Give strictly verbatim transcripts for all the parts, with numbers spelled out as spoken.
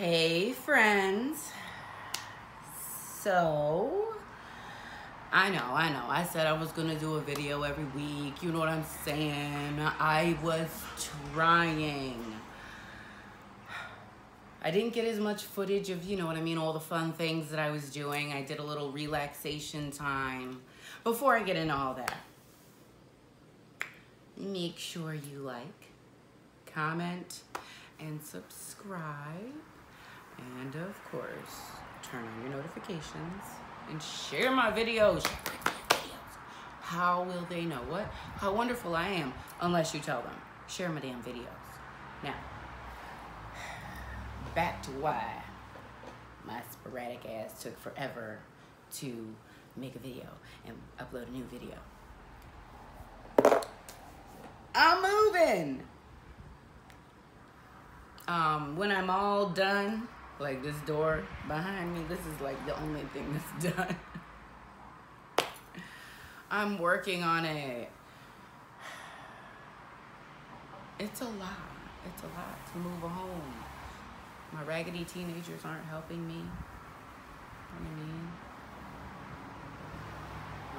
Hey friends, so I know, I know, I said I was gonna do a video every week, you know what I'm saying, I was trying. I didn't get as much footage of, you know what I mean, all the fun things that I was doing. I did a little relaxation time. Before I get into all that, make sure you like, comment, and subscribe. And of course, turn on your notifications and share my videos. How will they know what? How wonderful I am, unless you tell them. Share my damn videos. Now, back to why my sporadic ass took forever to make a video and upload a new video. I'm moving. Um, when I'm all done, like this door behind me, this is like the only thing that's done. I'm working on it. It's a lot. It's a lot to move a home. My raggedy teenagers aren't helping me. You know what I mean?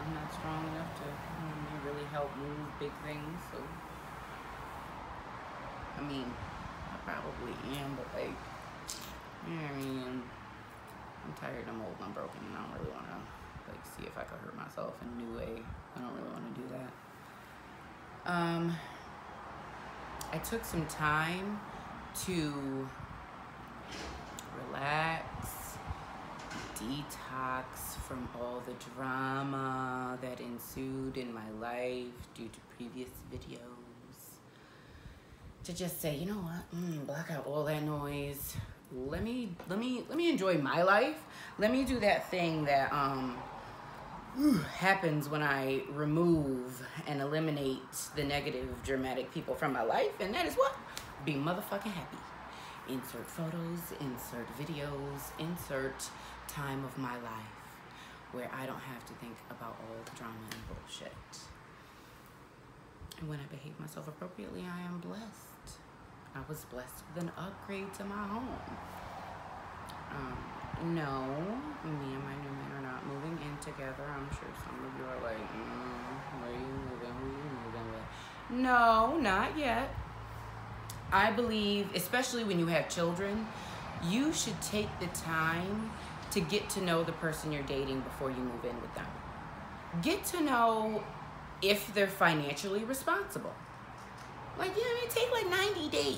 I'm not strong enough to you know, really help move big things. So, I mean, I probably am, but like, you know what I mean? I'm tired, I'm old, I'm broken, and I don't really want to like see if I could hurt myself in a new way. I don't really want to do that. Um, I took some time to relax, detox from all the drama that ensued in my life due to previous videos, to just say, you know what, mm, block out all that noise. Let me, let me, let me enjoy my life. Let me do that thing that um, happens when I remove and eliminate the negative, dramatic people from my life, and that is what? Be motherfucking happy. Insert photos, insert videos, insert time of my life where I don't have to think about all the drama and bullshit. And when I behave myself appropriately, I am blessed. I was blessed with an upgrade to my home. Um, no, me and my new man are not moving in together. I'm sure some of you are like, mm, where are you moving? Who are you moving with? No, not yet. I believe, especially when you have children, you should take the time to get to know the person you're dating before you move in with them. Get to know if they're financially responsible. Like, you know, it take like ninety days.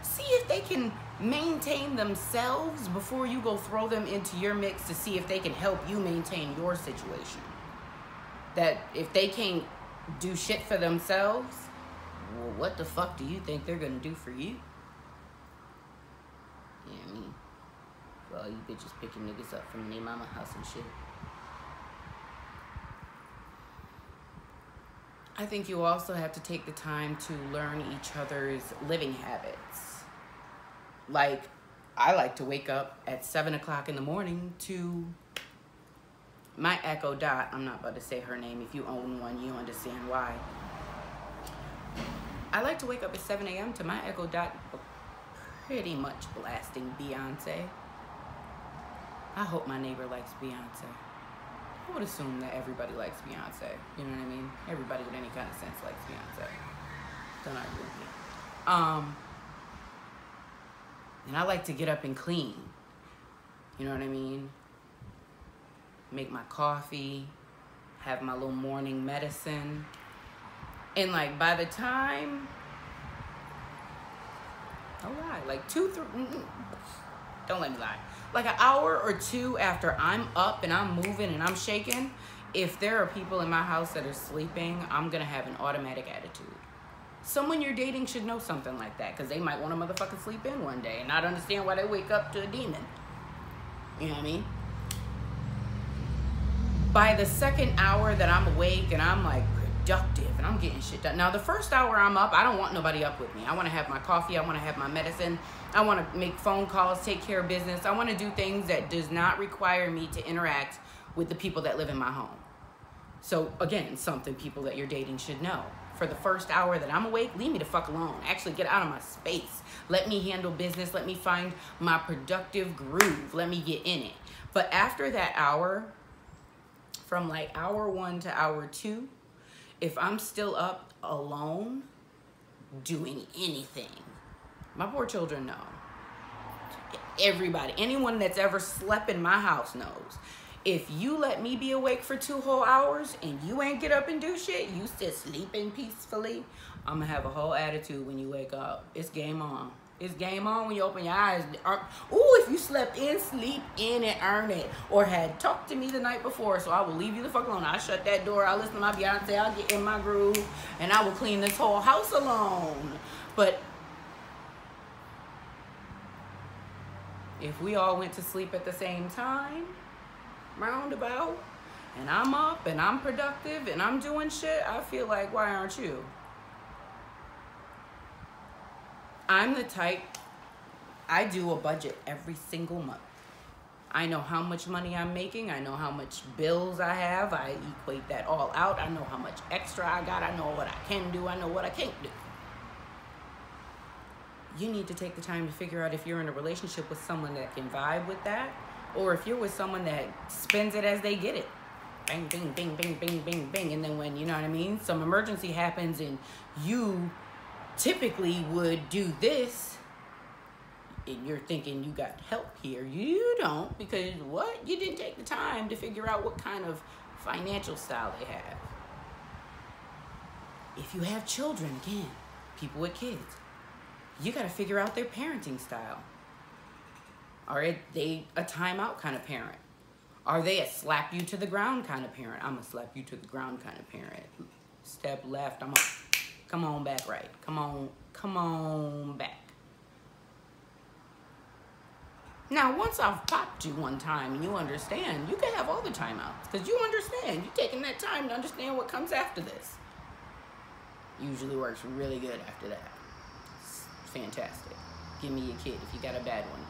See if they can maintain themselves before you go throw them into your mix to see if they can help you maintain your situation. That if they can't do shit for themselves, well, what the fuck do you think they're gonna do for you? You know what I mean? Well, you bitches picking niggas up from their mama house and shit. I think you also have to take the time to learn each other's living habits. Like, I like to wake up at seven o'clock in the morning to my Echo Dot. I'm not about to say her name. If you own one, you understand why. I like to wake up at seven A M to my Echo Dot pretty much blasting Beyonce. I hope my neighbor likes Beyonce. I would assume that everybody likes Beyonce. You know what I mean? Everybody with any kind of sense likes Beyonce. Don't argue with me. Um, and I like to get up and clean. You know what I mean? Make my coffee, have my little morning medicine. And like by the time, oh lie, like two, three, don't let me lie. Like an hour or two after I'm up and I'm moving and I'm shaking, if there are people in my house that are sleeping, I'm gonna have an automatic attitude. Someone you're dating should know something like that, because they might want to motherfucking sleep in one day and not understand why they wake up to a demon. You know what I mean? By the second hour that I'm awake and I'm like, and I'm getting shit done. Now the first hour I'm up, I don't want nobody up with me. I want to have my coffee, I want to have my medicine, I want to make phone calls, take care of business. I want to do things that does not require me to interact with the people that live in my home. So again, something people that you're dating should know. For the first hour that I'm awake, leave me the fuck alone. Actually, get out of my space. Let me handle business. Let me find my productive groove. Let me get in it. But after that hour, from like hour one to hour two, if I'm still up alone doing anything, my poor children know. Everybody, anyone that's ever slept in my house knows. If you let me be awake for two whole hours and you ain't get up and do shit, you sit sleeping peacefully, I'm gonna have a whole attitude when you wake up. It's game on. It's game on when you open your eyes. Ooh, if you slept in, sleep in and earn it. Or had talked to me the night before, so I will leave you the fuck alone. I'll shut that door. I'll listen to my Beyonce. I'll get in my groove. And I will clean this whole house alone. But if we all went to sleep at the same time, roundabout, and I'm up and I'm productive and I'm doing shit, I feel like, why aren't you? I'm the type, I do a budget every single month. I know how much money I'm making. I know how much bills I have. I equate that all out. I know how much extra I got. I know what I can do. I know what I can't do. You need to take the time to figure out if you're in a relationship with someone that can vibe with that, or if you're with someone that spends it as they get it. Bang, bing, bing, bing, bing, bing, bing. And then when, you know what I mean, some emergency happens and you typically would do this, and you're thinking you got help here. You don't, because what? You didn't take the time to figure out what kind of financial style they have. If you have children, again, people with kids, you got to figure out their parenting style. Are they a timeout kind of parent? Are they a slap you to the ground kind of parent? I'm a slap you to the ground kind of parent. Step left, I'm a, come on back right. Come on, come on back. Now, once I've popped you one time and you understand, you can have all the timeouts because you understand. You're taking that time to understand what comes after this. Usually works really good after that. It's fantastic. Give me your kid if you got a bad one.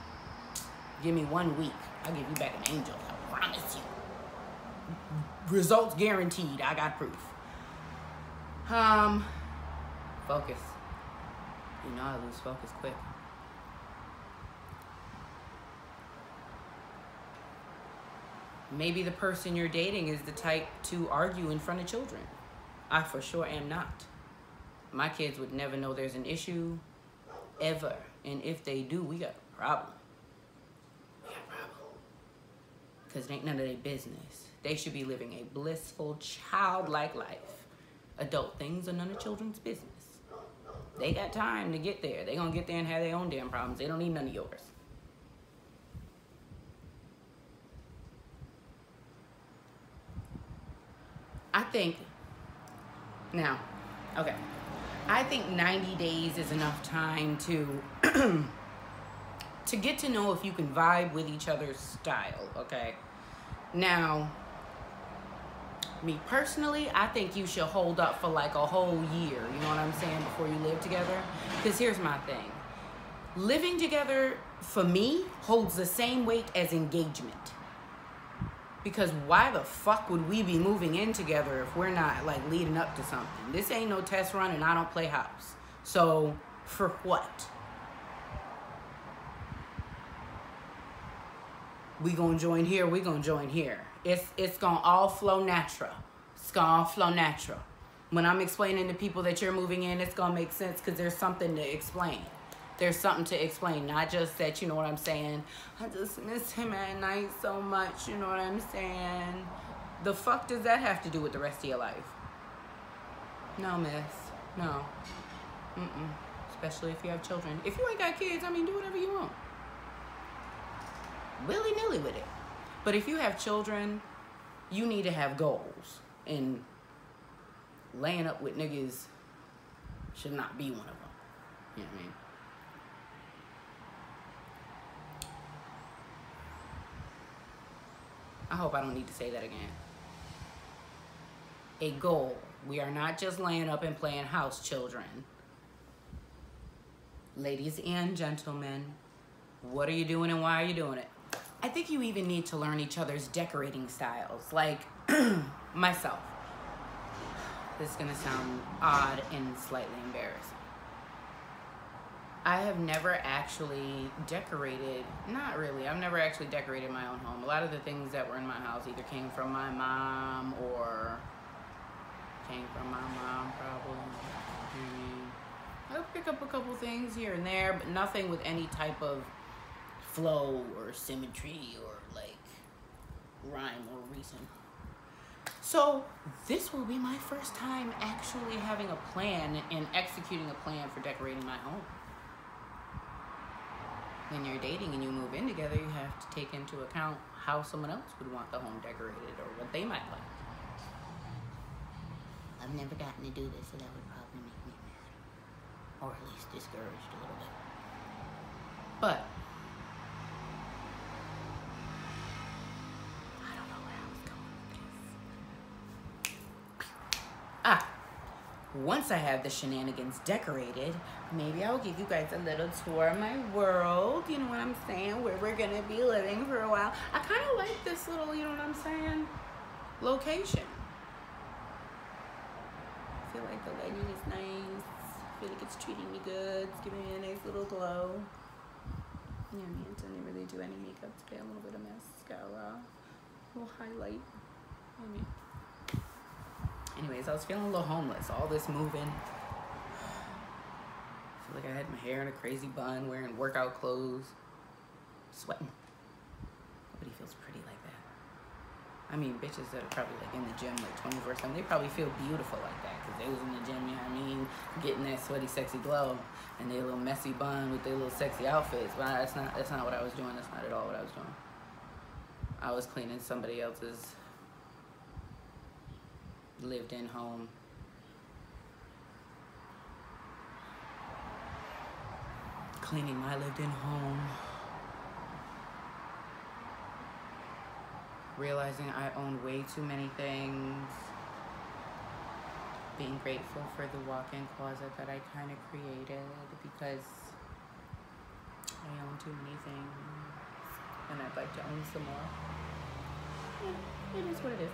Give me one week. I'll give you back an angel. I promise you. Results guaranteed. I got proof. Um, focus. You know I lose focus quick. Maybe the person you're dating is the type to argue in front of children. I for sure am not. My kids would never know there's an issue, ever. And if they do, we got a problem. Because it ain't none of their business. They should be living a blissful, childlike life. Adult things are none of children's business. They got time to get there. They gonna get there and have their own damn problems. They don't need none of yours. I think, now, okay. I think ninety days is enough time to to get to know if you can vibe with each other's style, okay? Now, me personally, I think you should hold up for like a whole year, you know what I'm saying, before you live together. Because here's my thing. Living together, for me, holds the same weight as engagement. Because why the fuck would we be moving in together if we're not like leading up to something? This ain't no test run and I don't play house. So, for what? We gonna join here, we gonna join here. It's, it's gonna all flow natural. It's gonna all flow natural. When I'm explaining to people that you're moving in, it's gonna make sense because there's something to explain. There's something to explain, not just that, you know what I'm saying? I just miss him at night so much, you know what I'm saying? The fuck does that have to do with the rest of your life? No, miss, no. Mm-mm, especially if you have children. If you ain't got kids, I mean, do whatever you want. Willy-nilly with it. But if you have children, you need to have goals, and laying up with niggas should not be one of them. You know what I mean? I hope I don't need to say that again. A goal. We are not just laying up and playing house, children. Ladies and gentlemen, what are you doing and why are you doing it? I think you even need to learn each other's decorating styles. Like myself, This is gonna sound odd and slightly embarrassing. I have never actually decorated, not really, I've never actually decorated my own home. A lot of the things that were in my house either came from my mom or came from my mom probably. I'll pick up a couple things here and there, but nothing with any type of flow or symmetry or like rhyme or reason. So this will be my first time actually having a plan and executing a plan for decorating my home. When you're dating and you move in together, you have to take into account how someone else would want the home decorated or what they might like. I've never gotten to do this, so that would probably make me mad. Or at least discouraged a little bit. But I don't know where I was going with this. Ah! Once I have the shenanigans decorated, maybe I'll give you guys a little tour of my world, you know what I'm saying, where we're gonna be living for a while. I kind of like this little, you know what I'm saying, location. I feel like the lighting is nice. I feel like it's treating me good. It's giving me a nice little glow. Yeah, my hands didn't really do any makeup today. A little bit of mascara, a little highlight. Maybe. Anyways, I was feeling a little homeless. All this moving. I feel like I had my hair in a crazy bun, wearing workout clothes, sweating. Nobody feels pretty like that. I mean, bitches that are probably like in the gym like twenty-four seven, they probably feel beautiful like that because they was in the gym, you know what I mean? Getting that sweaty, sexy glow and their little messy bun with their little sexy outfits. But that's not, that's not what I was doing. That's not at all what I was doing. I was cleaning somebody else's lived in home. Cleaning my lived in home. Realizing I owned way too many things. Being grateful for the walk-in closet that I kind of created because I own too many things and I'd like to own some more. Yeah, it is what it is.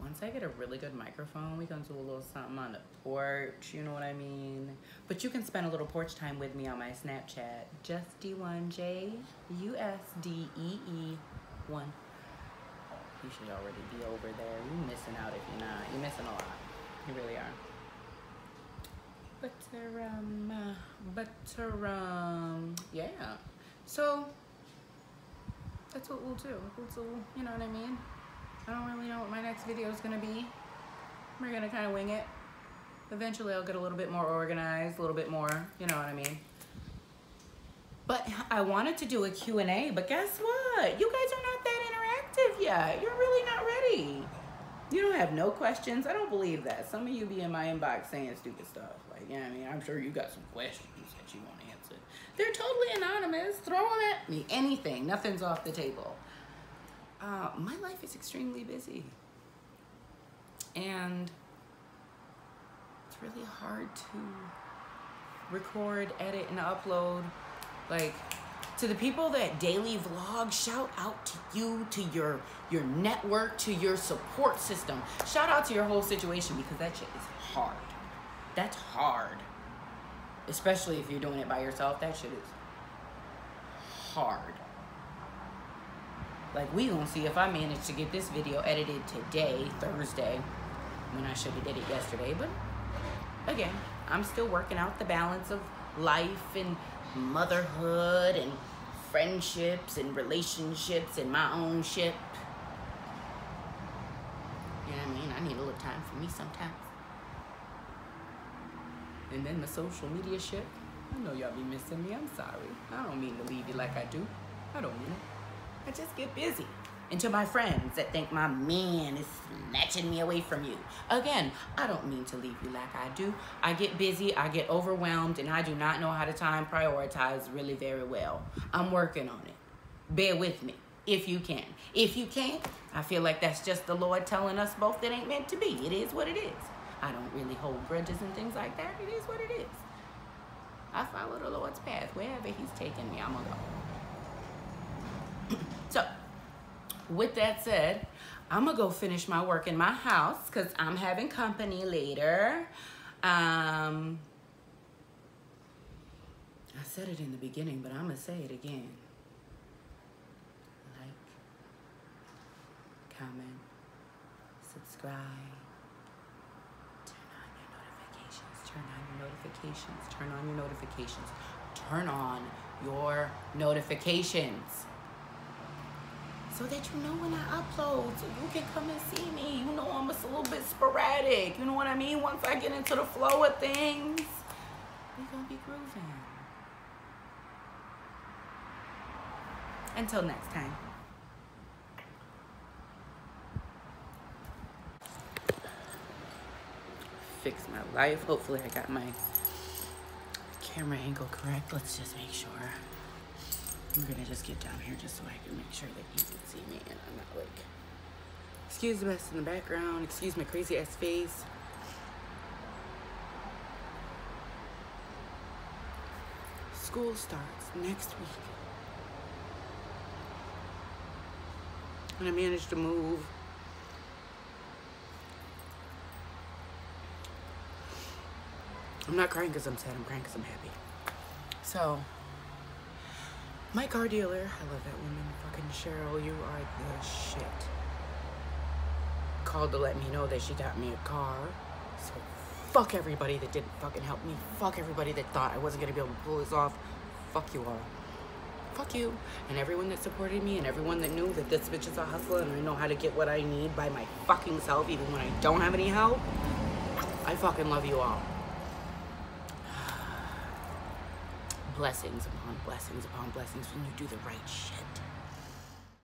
Once I get a really good microphone, we can do a little something on the porch, you know what I mean? But you can spend a little porch time with me on my Snapchat. Just D one J U S D E E one. You should already be over there. You're missing out if you're not. You're missing a lot. You really are. But, um, but, um, yeah. So, that's what we'll do. We'll do, you know what I mean? I don't really know what my next video is going to be. We're going to kind of wing it. Eventually, I'll get a little bit more organized, a little bit more, you know what I mean? But I wanted to do a Q and A, but guess what? You guys are not that interactive yet. You're really not ready. You don't have no questions. I don't believe that. Some of you be in my inbox saying stupid stuff. Like, yeah, I mean, I'm sure you got some questions that you want answered. They're totally anonymous. Throw them at me. Anything. Nothing's off the table. Uh, my life is extremely busy, and it's really hard to record, edit, and upload. Like, to the people that daily vlog, shout out to you, to your your network, to your support system. Shout out to your whole situation, because that shit is hard. That's hard. Especially if you're doing it by yourself, that shit is hard. Like, we gonna see if I manage to get this video edited today, Thursday, when I should have did it yesterday. But again, I'm still working out the balance of life and motherhood and friendships and relationships and my own ship. You know what I mean? I need a little time for me sometimes. And then the social media shit. I know y'all be missing me. I'm sorry. I don't mean to leave you like I do. I don't mean it. I just get busy. And to my friends that think my man is snatching me away from you. Again, I don't mean to leave you like I do. I get busy, I get overwhelmed, and I do not know how to time prioritize really very well. I'm working on it. Bear with me, if you can. If you can't, I feel like that's just the Lord telling us both that ain't meant to be. It is what it is. I don't really hold grudges and things like that. It is what it is. I follow the Lord's path. Wherever he's taking me, I'm gonna go. So, with that said, I'm gonna go finish my work in my house because I'm having company later. Um, I said it in the beginning, but I'm gonna say it again. Like, comment, subscribe, turn on your notifications, turn on your notifications, turn on your notifications, turn on your notifications. So that you know when I upload, so you can come and see me. You know I'm just a little bit sporadic. You know what I mean? Once I get into the flow of things, we're gonna be grooving. Until next time. Fix my life. Hopefully I got my camera angle correct. Let's just make sure. I'm gonna just get down here just so I can make sure that you can see me and I'm not like, excuse the mess in the background, excuse my crazy ass face. School starts next week. And I managed to move. I'm not crying because I'm sad, I'm crying because I'm happy. So, my car dealer, I love that woman, fucking Cheryl, you are the shit. Called to let me know that she got me a car. So fuck everybody that didn't fucking help me. Fuck everybody that thought I wasn't gonna be able to pull this off. Fuck you all. Fuck you. And everyone that supported me and everyone that knew that this bitch is a hustler and I know how to get what I need by my fucking self even when I don't have any help. I fucking love you all. Blessings upon blessings upon blessings when you do the right shit.